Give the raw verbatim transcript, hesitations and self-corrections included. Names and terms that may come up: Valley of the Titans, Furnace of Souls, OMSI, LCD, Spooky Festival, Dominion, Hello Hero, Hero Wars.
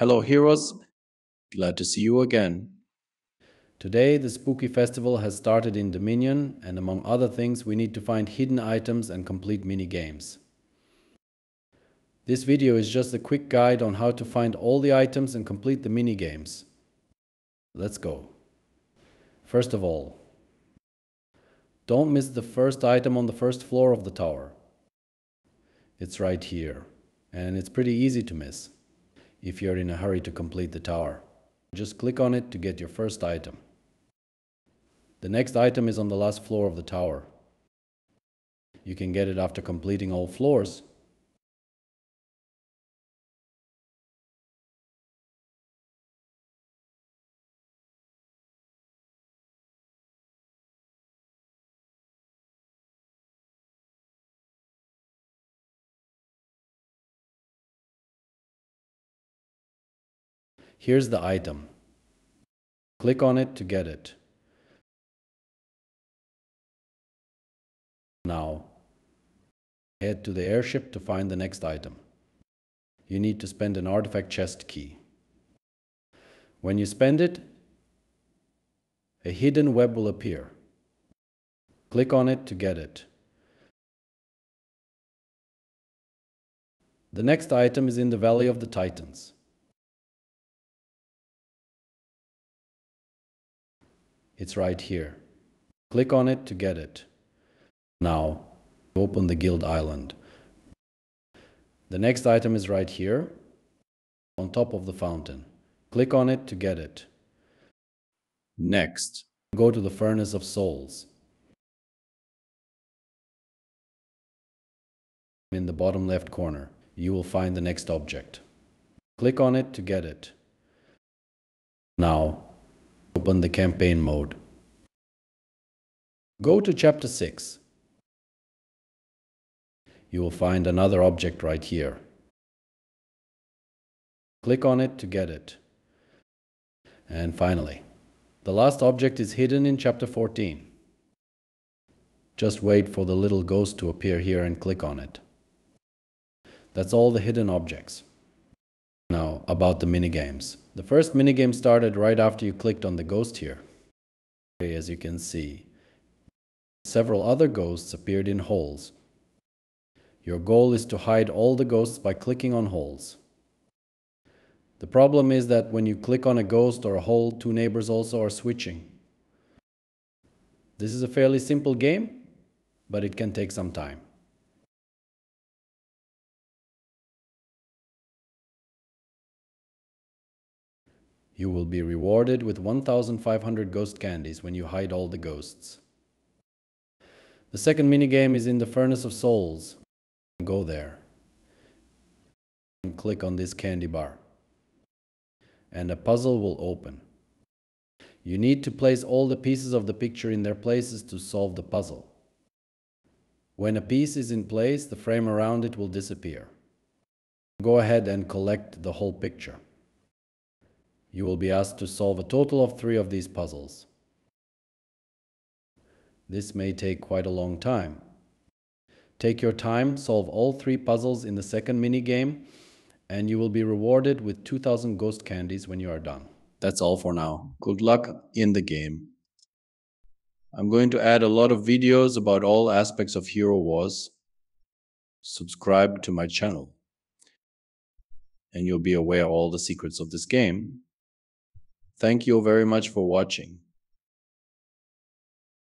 Hello heroes, glad to see you again. Today the Spooky Festival has started in Dominion, and among other things we need to find hidden items and complete mini games. This video is just a quick guide on how to find all the items and complete the mini games. Let's go. First of all, don't miss the first item on the first floor of the tower. It's right here, and it's pretty easy to miss. If you're in a hurry to complete the tower, just click on it to get your first item. The next item is on the last floor of the tower. You can get it after completing all floors. Here's the item. Click on it to get it. Now, head to the airship to find the next item. You need to spend an artifact chest key. When you spend it, a hidden web will appear. Click on it to get it. The next item is in the Valley of the Titans. It's right here. Click on it to get it. Now, open the Guild Island. The next item is right here, on top of the fountain. Click on it to get it. Next, go to the Furnace of Souls. In the bottom left corner, you will find the next object. Click on it to get it. Now, open the campaign mode. Go to chapter six. You will find another object right here. Click on it to get it. And finally, the last object is hidden in chapter fourteen. Just wait for the little ghost to appear here and click on it. That's all the hidden objects. Now, about the minigames. The first minigame started right after you clicked on the ghost here. As you can see, several other ghosts appeared in holes. Your goal is to hide all the ghosts by clicking on holes. The problem is that when you click on a ghost or a hole, two neighbors also are switching. This is a fairly simple game, but it can take some time. You will be rewarded with one thousand five hundred ghost candies when you hide all the ghosts. The second minigame is in the Furnace of Souls. Go there and click on this candy bar, and a puzzle will open. You need to place all the pieces of the picture in their places to solve the puzzle. When a piece is in place, the frame around it will disappear. Go ahead and collect the whole picture. You will be asked to solve a total of three of these puzzles. This may take quite a long time. Take your time, solve all three puzzles in the second minigame, and you will be rewarded with two thousand ghost candies when you are done. That's all for now. Good luck in the game. I'm going to add a lot of videos about all aspects of Hero Wars. Subscribe to my channel, and you'll be aware of all the secrets of this game. Thank you very much for watching.